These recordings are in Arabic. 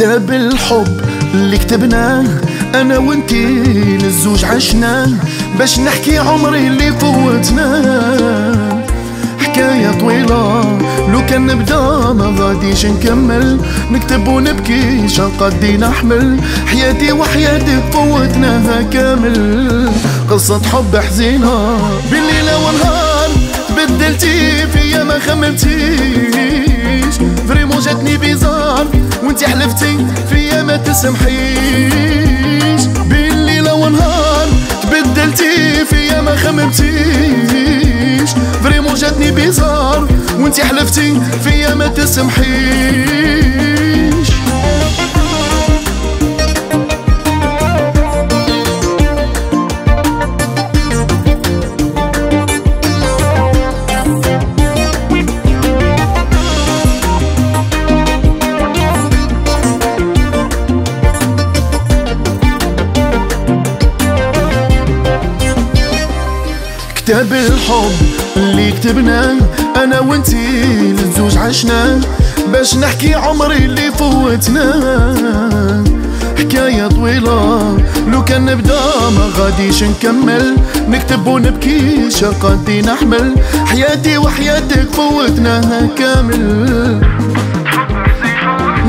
كتاب الحب اللي كتبناه أنا وانتي للزوج عشناه باش نحكي عمري اللي فوتناه. حكاية طويلة لو كان نبدا ما غاديش نكمل، نكتب ونبكي شان قدي نحمل، حياتي وحياتك فوتناها كامل. قصة حب حزينة بالليل والنهار، تبدلتي فيا ما خممتيش، فريمون جاتني بيزار وانتي حلفتي فيا ما تسمحيش. بالليل والنهار تبدلتي فيا ما خممتيش، فريمون جاتني بيزار وانتي حلفتي فيا ما تسمحيش. كتاب الحب اللي كتبناه أنا وانتي للزوج عشناه باش نحكي عمري اللي فوتناه. حكاية طويلة لو كان نبدا ما غاديش نكمل، نكتب ونبكي شقدي نحمل، حياتي وحياتك فوتناها كامل.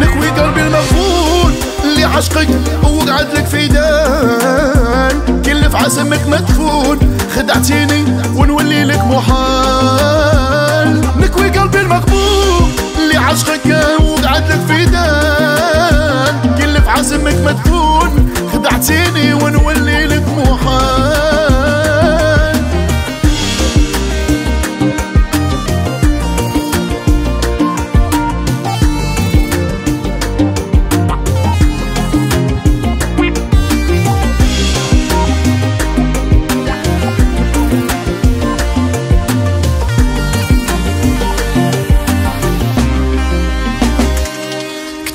نكوي قلبي المغفور اللي عشقك وقعدلك فدان، كل في عزمك مدفون خدعتيني ونولي لك محال. نكوي قلبي المغبون اللي عشقك وقعدلك فدان، كل في عزمك مدفون خدعتيني ونولي لك محال.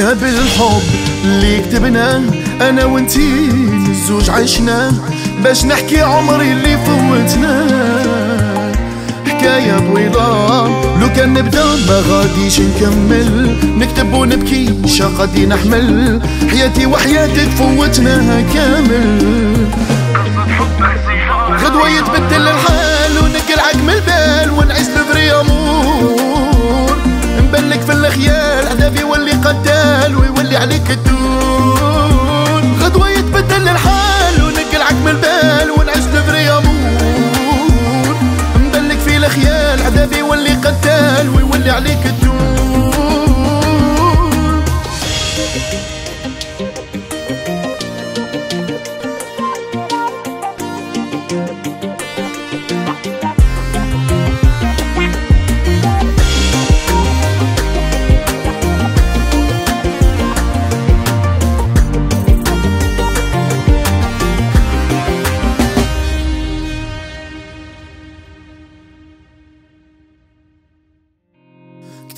كتاب الحب اللي كتبناه أنا وانتي للزوج عشناه باش نحكي عمري اللي فوتناه. حكاية طويلة لو كان نبدا ما غاديش نكمل، نكتب ونبكي شقدي نحمل، حياتي وحياتك فوتناها كامل. غدوة يتبدل الحال ونقلعك من البال ونعيش لفري أمور، نبلك في الخيال عذابي واللي قتال ويولي عليك الدون. غدوة يتبدل الحال ونقلعك من البال ونعيش لفري أمور، نبلك في الخيال عذابي واللي قتال ويولي عليك الدون.